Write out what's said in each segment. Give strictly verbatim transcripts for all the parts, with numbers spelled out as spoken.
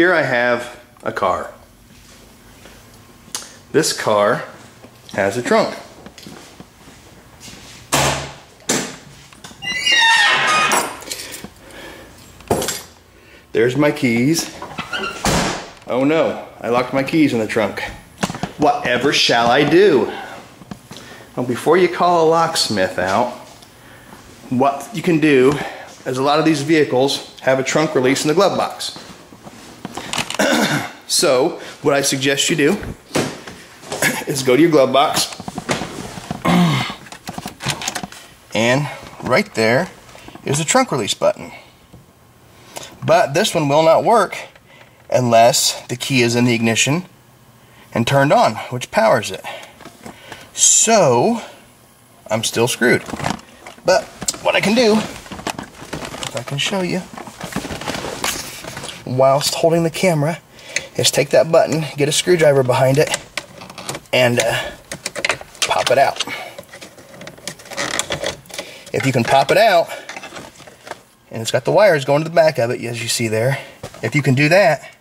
Here I have a car. This car has a trunk. There's my keys. Oh no, I locked my keys in the trunk. Whatever shall I do? Well, before you call a locksmith out, what you can do is a lot of these vehicles have a trunk release in the glove box. So, what I suggest you do is go to your glove box, and right there is a trunk release button. But this one will not work unless the key is in the ignition and turned on, which powers it. So, I'm still screwed. But what I can do, if I can show you, whilst holding the camera, is take that button, get a screwdriver behind it, and uh, pop it out. If you can pop it out, and it's got the wires going to the back of it, as you see there, if you can do that,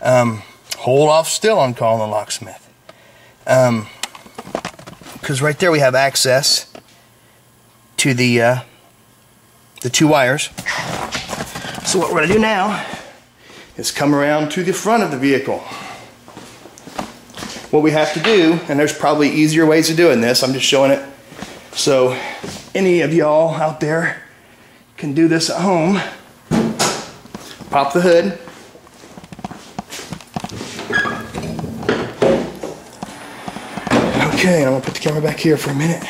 um, hold off still on calling the locksmith. Um, because right there we have access to the, uh, the two wires. So what we're going to do now is come around to the front of the vehicle. What we have to do, and there's probably easier ways of doing this, I'm just showing it, so any of y'all out there can do this at home. Pop the hood. Okay, I'm gonna put the camera back here for a minute.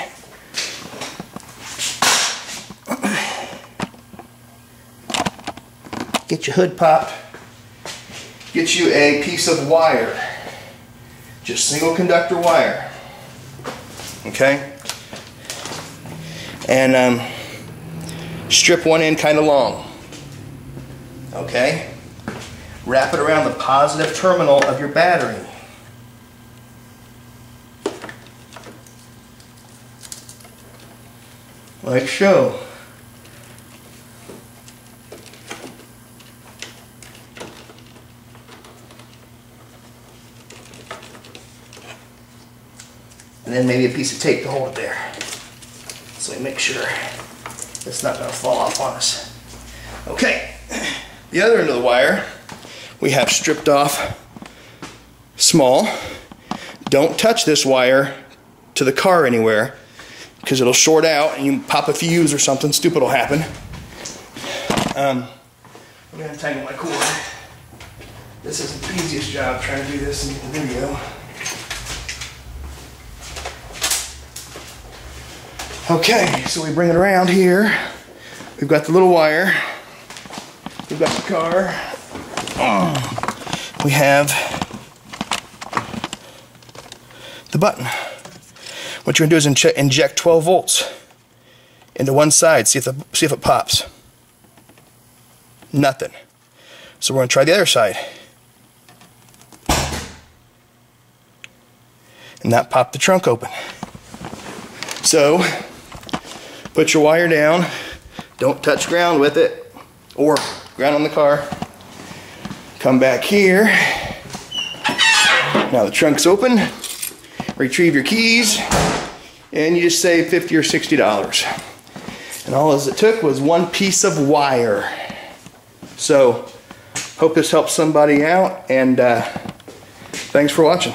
Get your hood popped. Get you a piece of wire. Just single conductor wire. Okay? And um, strip one end kind of long. Okay? Wrap it around the positive terminal of your battery. Like so. And then maybe a piece of tape to hold it there. So we make sure it's not going to fall off on us. Okay. The other end of the wire, we have stripped off small. Don't touch this wire to the car anywhere, because it'll short out and you can pop a fuse or something stupid will happen. Um, I'm going to untangle my cord. This is the easiest job trying to do this in the video. Okay, so we bring it around here. We've got the little wire. We've got the car. We have the button. What you're going to do is inject twelve volts into one side. See if, the, see if it pops. Nothing. So we're going to try the other side. And that popped the trunk open. So, put your wire down. Don't touch ground with it. Or ground on the car. Come back here. Now the trunk's open. Retrieve your keys, and you just save fifty or sixty dollars. And all it took was one piece of wire. So, hope this helps somebody out, and uh, thanks for watching.